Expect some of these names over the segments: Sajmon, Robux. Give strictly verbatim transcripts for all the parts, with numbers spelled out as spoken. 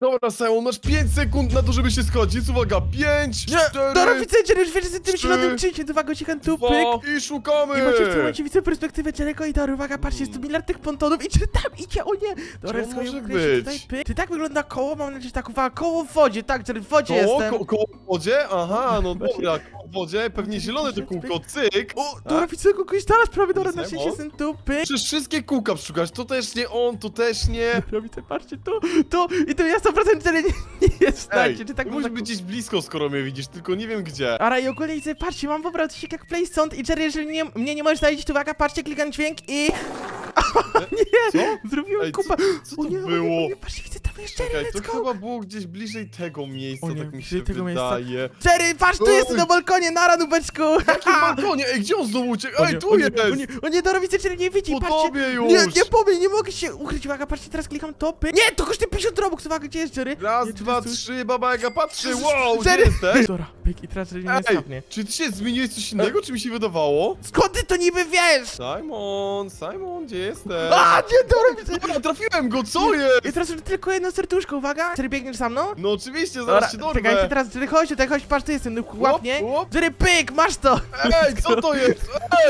Dobra, Sajmon, masz pięć sekund na to, żeby się schodzić. Uwaga, pięć, cztery, dobra, widzę, że już wiesz, że tym śladem czynię, dwa gościkan tu, pyk. I szukamy! I macie w tym momencie widzę perspektywę daleko i dobra, uwaga, patrzcie, stu miliard tych pontonów i czy tam idzie, o nie! Dobra, skończę tutaj, pyk. Ty tak wygląda koło, mam nadzieję, że tak, uwaga, koło w wodzie, tak, czyli w wodzie koło, jestem. Ko koło w wodzie? Aha, no dobra, koło w wodzie, pewnie zielone to kółko, cyk. O, dobra, widzę, kogoś znalazł prawie, dobra, na szczęście jestem tu, pyk. Przecież wszystkie kółka przeszukasz, to też nie on, to też nie. Robi te, patrzcie, to, to i to ja sto procent cele nie, nie jest w stanie. Czy tak musisz być gdzieś blisko, skoro mnie widzisz, tylko nie wiem gdzie. Ara, i ogólnie widzę, patrzcie, mam pobrał coś jak play stąd i Jerry, jeżeli nie, mnie nie możesz znaleźć, to uwaga, patrzcie, klikam dźwięk i... O, nie! Co? Zrobiłem kupa! Co, co to o, nie, było? O, nie, o, nie, patrzcie, widzę, tam jest Jerry, let's go! To chyba było gdzieś bliżej tego miejsca, o, nie, tak mi się tego wydaje. Jerry, patrz, tu jest na balkonie, nara, nubeczku! Jakim balkonie? Ej, gdzie on znowu uciekł? Ej, tu jest! O nie, o nie, dobra, widzę, Jerry nie widzi, po patrzcie! Tobie już. Nie, nie po mnie, nie mogę się ukryć, uwaga, patrzcie, teraz klikam topy. Nie, to kosztuje pięćdziesiąt Robux, uwaga, gdzie jest Jerry? Raz, nie, dwa, tu? Trzy, baba Jaga patrzy, wow, Jerry, jesteś? Dobra, pyk, i teraz Jerry nie skapnie. Czy ty się zmieniłeś coś innego, czy mi się wydawało? Skąd ty to niby wiesz? Simon, Simon, gdzie jestem? A, nie, dobra, dobra, trafiłem go, co nie, jest? I teraz tylko jedno serduszko, uwaga. Jerry, biegniesz za mną? No oczywiście, zaraz dobra, się dorwę. Czekaj, ty teraz, Jerry, chodź tutaj, chodź, patrz, tu jestem, łap, łapnie. Łap. Jerry, pyk, masz to. Ej, co to jest?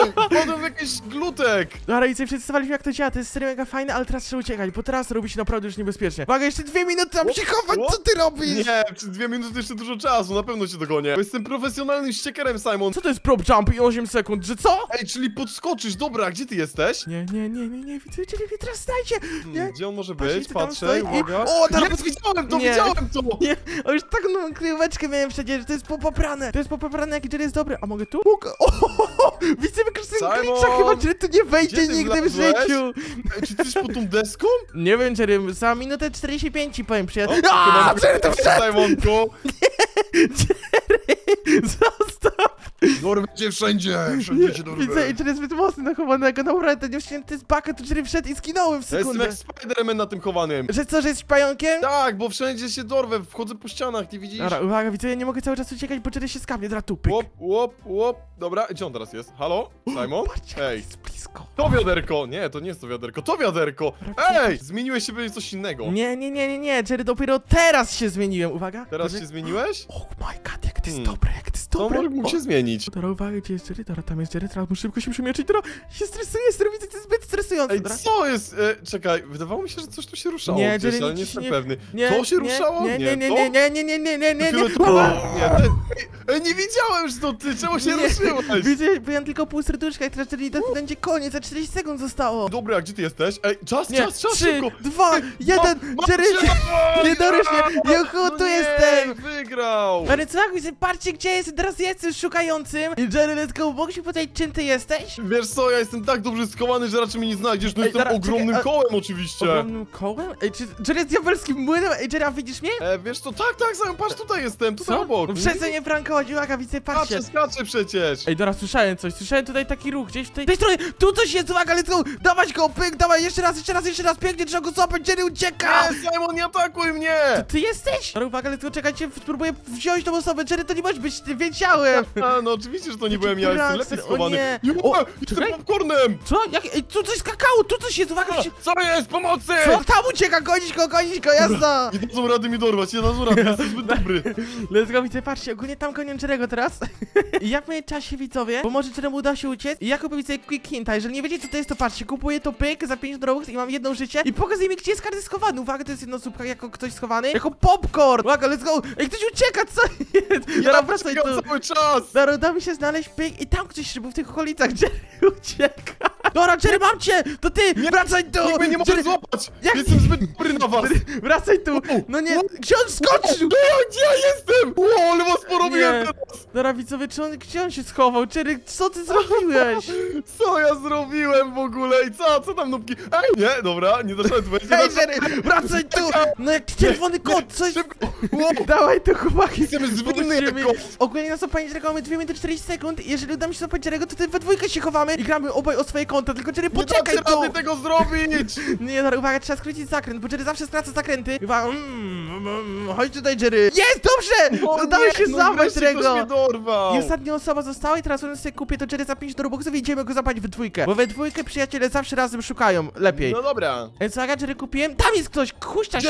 Ej, wpadłem w jakiś glutek. Dobra, i co, przedstawiliśmy jak to działa, to jest serio mega fajne, ale teraz trzeba uciekać, bo teraz robi się naprawdę już niebezpiecznie. Uwaga, jeszcze dwie minuty, tam się chować, co ty robisz? Nie, przez dwie minuty jeszcze dużo czasu, na pewno się dogonię. Bo jestem profesjonalnym ściekerem, Simon. Co to jest prop jump i osiem sekund, że co? Ej, czyli podskoczysz, dobra, gdzie ty jesteś? Nie, nie, nie. Nie, nie, nie, widzę, nie, teraz znajdzie! Nie? Gdzie on może być? Patrzę, uwaga. O, teraz yes, widziałem to, nie, widziałem to! Nie, o, już taką no, kryjóweczkę miałem przecież, że to jest popoprane. To jest popoprane, jak Jerry jest dobry. A mogę tu? O, o, o, widzę wykreślenie glitcha, chyba Jerry tu nie wejdzie nigdy w życiu. Czy ty jesteś pod tą deską? Nie wiem, Jerry, za minutę czterdzieści pięć powiem, przyjaciół. Aaa, Jerry to wszedł! Nie, Jerry, zostaw! Dorwę wszędzie, wszędzie cię dorwę. Widzę, Jerry jest zbyt mocny na chowanego, naprawdę, nie wsięty z baka, tu Jerry wszedł i skinąłem w sekundę. Ja jestem jak Spiderman na tym chowanym. Że co, że jesteś pająkiem? Tak, bo wszędzie się dorwę, wchodzę po ścianach, nie widzisz? Dobra, uwaga, widzę, ja nie mogę cały czas uciekać, bo Jerry się skapnie, teraz tu, pyk. Łop, łop, łop, dobra, gdzie on teraz jest? Halo? Simon? Ej. To wiaderko, nie, to nie jest to wiaderko, to wiaderko! Ej! Zmieniłeś się, będzie coś innego. Nie, nie, nie, nie, nie, Jerry, dopiero teraz się zmieniłem, uwaga. Teraz się zmieniłeś? Oh my god, jak to jest dobre, jak to jest dobre. To mógł się zmienić. Dobra, uwaga, gdzie jest Jerry, dobra, tam jest Jerry, teraz szybko się przemieczyć, teraz się stresuję, widzę, to jest zbyt stresujące. Ej, co jest? Czekaj, wydawało mi się, że coś tu się ruszało gdzieś, ale nie jestem pewny. To się ruszało? Nie, nie, nie, nie, nie, nie, nie, nie, nie, nie, nie, nie widziałem, że to ty, czemu się ruszyłeś? Widzę, byłem tylko pół serduszka i teraz Jerry będzie koniec, za czterdzieści sekund zostało. Dobra, gdzie ty jesteś? Ej, czas, czas, czas, szybko. trzy, dwa, jeden, Jerry, nie dorysz mnie, juhu, tu jestem. Wygrał. Ale co tak, widzę, patrzcie, gdzie jestem, teraz jestem szukającym. Jerry, let's go, mogłeś mi powiedzieć, czym ty jesteś? Wiesz co, ja jestem tak dobrze schowany, że raczej mnie nie znajdziesz, no ej, jestem dara, ogromnym czekaj, a, kołem oczywiście. Ogromnym kołem? Ej, czy Jerry jest diabelskim młynem? Ej, Jerry, a widzisz mnie? E, wiesz co, tak, tak, sam, patrz, tutaj jestem, tutaj co? Obok. No przecież nie prankować, uwaga, widzę, patrzcie. Skaczę, skaczę przecież. Ej, dobra, słyszałem coś, słyszałem tutaj taki ruch, gdzieś w tej, tej stronie, tu coś jest, uwaga, let's go, dawać go, pyk, dawaj, jeszcze raz, jeszcze raz, jeszcze raz, pięknie, trzeba go złapać, Jerry ucieka. Nie, Simon, nie atakuj mnie. To ty jesteś? Dobra, uwaga, let's go, czekajcie, spróbuję wziąć tą osobę, Jerry, to nie możesz być, wiedziałem. A, no oczywiście, że to nie byłem ja, jestem lepiej schowany. Popcornem! Co? Jak, ej, tu coś skakało, tu coś jest, uwaga! Się... Co jest? Pomocy! Co? Tam ucieka, gonić go, gonić go, jasno! Nie dadzą rady mi dorwać, nie dadzą rady, jestem zbyt dobry. Let's go, widzę, patrzcie, ogólnie tam gonię Jerry'ego teraz. I jak w międzyczasie, widzowie, bo może Jerry'emu uda się uciec. I jako widzę quick hinta, jeżeli nie wiecie co to jest, to patrzcie, kupuję to pyk za pięć Robux i mam jedno życie. I pokazuję mi, gdzie jest każdy schowany, uwaga, to jest jedno słupka, jako ktoś schowany. Jako popcorn! Uwaga, let's go! Ej, ktoś ucieka, co jest? Ja wracaj tu. Cały czas! Dobra, da mi się znaleźć pyk i tam ktoś był w tych okolicach, gdzie ucieka. Dobra, Jerry, mam cię! To ty! Nie, wracaj tu! Nikt nie może złapać! Jak? Jestem zbyt dobry na was! Wracaj tu! No nie! Gdzie on skoczył? Gdzie ja jestem? Wow, ale was porobiłem teraz! Dobra, widzowie, czy on, gdzie on się schował? Jerry, co ty zrobiłeś? Co ja zrobiłem w ogóle? I co? Co tam, nubki? Ej, nie, dobra, nie doszedłem tu. Hej, Jerry, wracaj tu! No jak czerwony kot, coś... Dawaj tu, chłopaki! Jestem zwinny jako! Ogólnie nas opanie Jerry'ego mamy dwie minuty czterdzieści sekund. Jeżeli uda mi się zapać Jerry'ego, to ty we dwójkę się chowamy i gramy obaj o swoje konto. Tylko Jerry, poczekaj tu! Nie da się tego zrobić! Nie, dobra, uwaga, trzeba skrócić zakręt, bo Jerry zawsze straca zakręty. Uwaga, mmm, Chodź tutaj, Jerry. Jest, dobrze! Udało się złamać tego. I ostatnia osoba została i teraz on sobie kupię to Jerry za pięć do Robuxów i idziemy go zapalić we dwójkę. Bo we dwójkę przyjaciele zawsze razem szukają lepiej. No dobra. Więc ja Jerry kupiłem. Tam jest ktoś, huśta się.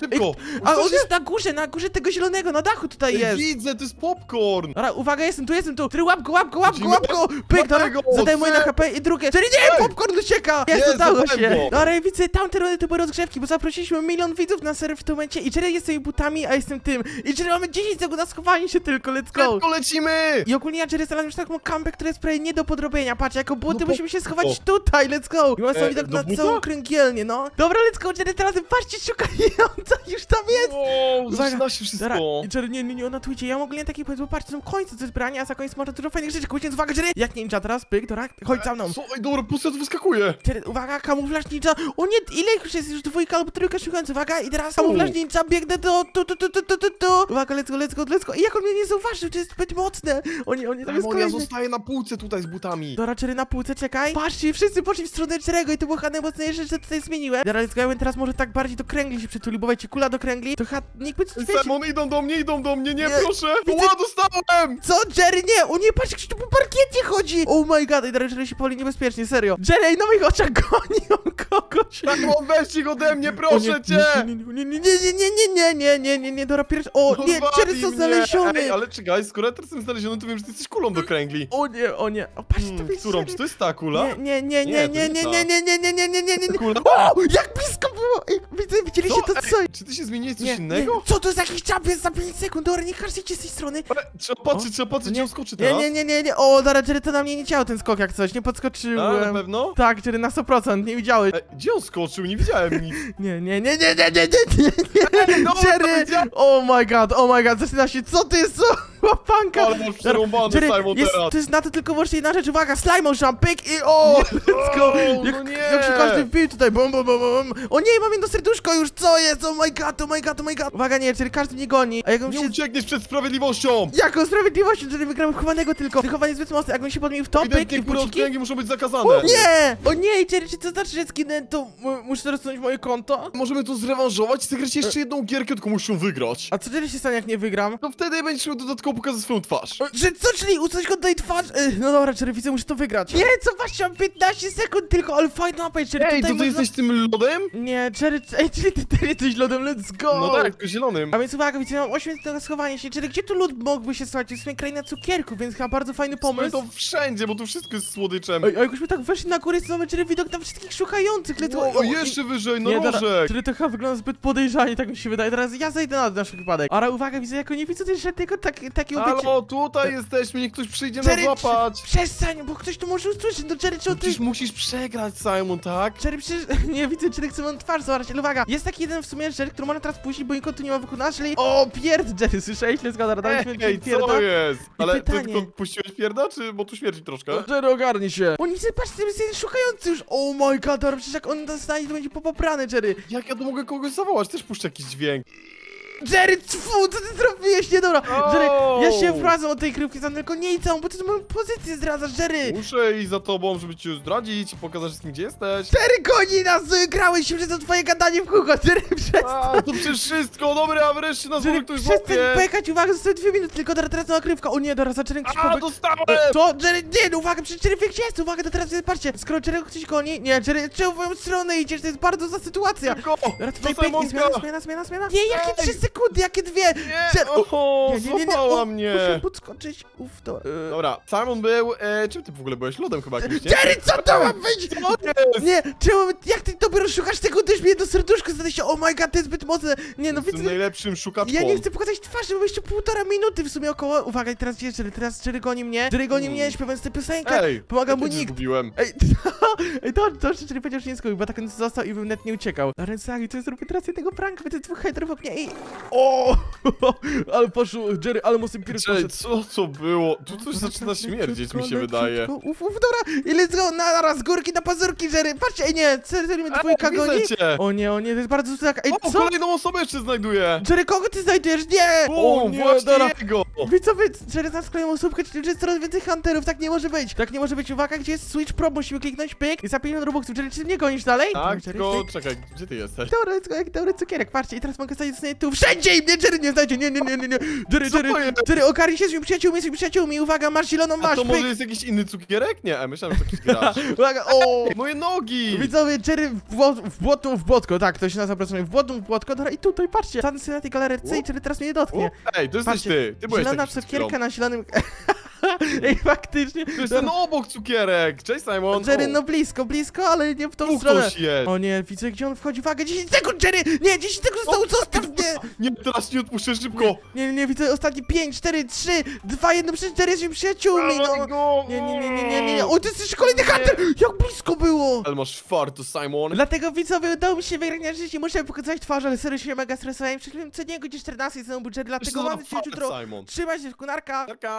Szybko. A on jest na górze, na górze tego zielonego, na dachu tutaj jest. Widzę, to jest popcorn. Dobra, uwaga, jestem tu, jestem tu. Trzy, łap go, łap go, łap go, łap go. Pyk, dobra, zadejmuję na H P i drugie. Jerry, nie, popcorn ucieka. Jest, udało się. Dobra, widzę, tamte rody to były rozgrzewki, bo zaprosiliśmy milion widzów na serwer w tym momencie i Jerry jest tymi butami, a jestem tym. I Jerry mamy dziesięć sekund na schowanie się tylko, let's go. Szybko lecimy. I ogólnie ja Jerry znalazłem już taką kampę, która jest prawie nie do podrobienia. Patrz, jako buty no, musimy się schować o. tutaj, let's go. I mam sobie e, tak na buta? Całą kręgielnię, no. Dobra, let's go, Jerry, teraz patrzcie, szukająca już tam jest. Wow, zaczyna się wszystko. Dobra, Jerry, nie, nie, nie, ona tu idzie. Ja ogólnie taki powiedz, bo patrzcie, są końce do zbrania, a za koniec można dużo fajnych rzeczy kupić, więc uwaga, Jerry. Jak ninja teraz, pyk, dobra, chodź za mną. Co? Ej, dobra, pusty tu wyskakuje. Jerry, uwaga, kamuflaż ninja. O nie, ile już jest? Już dwójka albo trójka szukająca, uwaga, i teraz kamuflaż ninja, biegnę do tu, tu, tu, tu, tu, tu, tu. Uwaga, let's go, let's go, let's go. I jak on mnie nie zauważył, to jest zbyt mocne. Oni, oni tam jest kolejny. Ja zostaję na półce tutaj z butami. Dobra, Jerry, na półce, czekaj. Patrzcie, wszyscy poszli w stronę Jerry'ego i to było chyba najmocniejsze, że tutaj zmieniłem. Dobra, let's go, ja teraz może tak bardziej do kręgli się przytuli, bo wiecie, kula do kręgli, to chyba nikt by... Sajmon, idą do mnie, idą do mnie, nie, nie. proszę. Widzę... Ła, dostałem! Co, Jerry, nie, o nie, patrz, ktoś tu po parkiecie chodzi. Oh my god, i teraz Jerry się powoli niebezpiecznie, serio. Jerry, na moich oczach goni on kogoś. Sajmon, weź ich ode mnie, proszę cię. Nie, nie, nie, nie, nie, nie, nie, nie, nie, nie, nie, dobra, pierwszy... O, no nie, Jerry jest znaleziony. Ej, ale czekaj, skoro ja teraz jestem znaleziony, to wiem, że ty jesteś kulą do kręgli. O nie, o nie, o, patrz, hmm, to jest... Którą, czy to jest ta kula? Nie, nie, nie, nie, nie, nie, nie, nie, nie, nie, nie, nie, nie, nie, nie. O, jak blisko było. Ej, widzieliście to, co? Ej, czy ty się zmieniłeś coś nie, innego? Nie. Co to jest jakiś czapiec za pięć sekund? Dobra, nie karczcie z tej strony. Ale, trzeba patrzeć, o? trzeba patrzeć, nie skoczy teraz. Nie, nie, nie, nie, o, dobra, Jerry, to na mnie nie działał ten skok jak coś, nie podskoczyłem. A, na pewno? Tak, Jerry, na sto procent, nie widziałeś. Ej, gdzie on skoczył? Nie widziałem nic. Nie, nie, nie, nie, nie, nie, nie, nie, nie, no, Jerry, oh my god, oh my god, zaczyna się, co ty jest, co? Łapanka! Ale masz przerąbane, Sajmon, jest, teraz. To jest na to tylko właśnie jedna rzecz, uwaga, Sajmon, jumpik i o, let's go! Oh, jak, no jak się każdy wbił tutaj, bum, bum, bum, bum. O nie, mam jedno serduszko już, co jest? Oh my god, oh my god, oh my god. Uwaga, nie, czyli każdy mnie goni. A jak on nie się... uciekniesz przed sprawiedliwością! Jaką sprawiedliwością? Czyli wygrałem chowanego tylko. Chowanie zbyt mocne, jak on się podmił w to, pyk i buciki... muszą być zakazane. O nie! O nie, Jerry, czy to znaczy, że skinę, to muszę rozsunąć moje konto? Możemy to zrewanżować i zagrać jeszcze jedną gierkę, tylko muszę wygrać. A co Jerry się stanie, jak nie wygram? No wtedy będziesz miał dodatkowo pokazać swoją twarz. Że co, czyli usunąć go do jej twarzy? No dobra, Jerry, widzę, muszę to wygrać. Nie, co właśnie, mam piętnaście sekund tylko, ale fajna mapa, Jerry. Ej, to ty można... jesteś tym lodem? Nie, Jerry, ej, czyli ty, ty jesteś lodem, let's go. No tak, tylko zielonym. A więc uwaga, widzę, mam osiem minut na schowanie się. Jerry, gdzie tu lód mógłby się schować? To jest kraina cukierków, więc chyba bardzo fajny pomysł. Słuchaj, to wszędzie, bo tu wszystko jest słodyczem. Ej, a jakbyśmy tak weszli na górę, to mamy, Jerry, widok na wszystkich szukających, let's go. O, jeszcze wyżej, no rożek. Jerry, to chyba wygląda zbyt podejrzanie, tak mi się wydaje. Teraz ja zejdę na nasz wypadek. Ale uwaga, widzę, jako nie widzę też tego tak. Halo, tutaj jesteśmy, niech ktoś przyjdzie nas złapać. Przestań, bo ktoś tu może usłyszeć, no Jerry, czy no, ty... Przecież musisz przegrać, Sajmon, tak? Jerry, przecież... Nie widzę, Jerry chce mam twarz zobaczyć, ale uwaga, jest taki jeden w sumie Jerry, który można teraz puścić, bo nikogo tu nie ma wykonać, czyli... O, pierd, Jerry, słyszałeś? Let's go, daliśmy Jerry pierda. Co jest? Ale pytanie. Ty tylko puściłeś pierda, czy... bo tu śmierdzi troszkę? No, Jerry, ogarnij się. Oni nie patrzcie, jest jeden szukający już. Oh my god, dobra, przecież jak on nas znajdzie, to będzie popoprany, Jerry. Jak ja tu mogę kogoś zawołać? Też puszczę jakiś dźwięk. Jerry, tfu, co ty zrobiłeś? Nie, dobra, oh. Jerry, ja się wprowadzę od tej kryjówki, sam tylko nie i całą, bo ty moją pozycję zdradzasz, Jerry. Muszę iść za tobą, żeby cię zdradzić i pokazać wszystkim, gdzie jesteś. Jerry, goni nas, grałeś się przez to twoje gadanie w kółko, Jerry, przestań. A, to przecież wszystko, dobra, a wreszcie nas mógł ktoś złapie. Przestań pojechać, uwaga, zostały dwie minuty, tylko teraz na krywka. O nie, dobra, za Jerry ktoś pobiegł. A, dostałem! Co? Jerry, nie, no uwaga, przecież Jerry wie, gdzie jest, uwaga, to teraz, patrzcie, skoro Jerry ktoś goni, nie, Jerry, czemu w moją stronę idziesz, to jest bardzo za sytuacja. Sekundy, jakie dwie! Nie, oho, nie, nie, nie, nie, nie. O, mnie! Muszę podskoczyć, uff, to... Yy, dobra, Simon był... E, czym ty w ogóle byłeś? Lodem chyba jakimś, nie? Jerry, co to ma być? Nie, czemu... Jak ty dopiero szukasz tego, też mi jedno serduszko zadaje się, oh my god, to jest zbyt mocne! Nie, no widzę... najlepszym szukaczką. Ja nie chcę pokazać twarzy, bo jeszcze półtora minuty w sumie około... Uwaga, i teraz Jerry, teraz Jerry goni mnie. Jerry goni mnie, śpiewając tę piosenkę. Ej, pomaga mu nikt. Zgubiłem. Ej, ej, to, to jeszcze Jerry powiedział, że nie zgubił, bo tak on został i bym net nie uciekał. Ale sami, co zrobię teraz tego pranka, by tych dwóch hejterów ognia i... O, ale poszło, Jerry, ale mocny pier poszedł. Co to było? Tu coś zaczyna śmierdzieć, mi się wydaje. Uf, uf, dobra, i let's go, na raz, górki na pazurki, Jerry, patrzcie, ej nie, celujemy dwójka goni. O nie, o nie, to jest bardzo złota, ej co? O, kolejną osobę jeszcze znajduję. Jerry, kogo ty znajdujesz? Nie! O, nie, dobra. Wiesz co, Jerry znalazł kolejną osobkę, czyli jest coraz więcej hunterów, tak nie może być. Tak nie może być, uwaga, gdzie jest Switch Pro, musimy kliknąć, pyk, i za pięćdziesiąt Robuxów, Jerry, czy mnie gonisz dalej? Tak, tylko, czekaj, gdzie ty jesteś? Dobra, let's go, jak dobry cukierek, patrzcie, i teraz mogę stać tu wszędzie. wszędzie i mnie Jerry nie znajdzie, nie, nie, nie, nie, nie. Jerry, Jerry, Jerry, ogarnij się z moimi przyjaciółmi, jesteśmy przyjaciółmi, uwaga, masz zieloną, masz. A to może jest jakiś inny cukierek? Nie, a myślałem, że jakiś gracz. Uwaga, o, moje nogi! Widzowie, Jerry w, bło w błotą, w błotko, tak, to się nas zapracuje, w błotą, w błotko, dobra, i tutaj, patrzcie, tam na tej galaretce i Jerry teraz mnie nie dotknie. Ej, to jesteś ty, ty byłeś zielona cukierka na zielonym... Ej, faktycznie. To jest ten obok cukierek. Cześć, Simon. Jerry, no blisko, blisko, ale nie w tą Uch, stronę. Jest. O nie, widzę, gdzie on wchodzi. Uwaga, dziesięć sekund, Jerry! Nie, dziesięć sekund zostało, zostaw mnie! Nie, teraz nie odpuszczę, szybko. Nie, nie, nie, widzę, ostatni pięć, cztery, trzy, dwa, jeden, przecież Jerry jest przyjaciółmi. No. Nie, nie, nie, nie, nie, nie, nie. O, to jesteś kolejny hunter! Jak blisko było! Ale masz fartu, Simon. Dlatego, widzowie, udało mi się wygrać na życie i muszę pokazać twarz, ale serio się mega stresowałem. Przecież co niego gdzieś czternaście, znowu był Jerry, dlatego mam jutro. Trzymaj się, kunarka.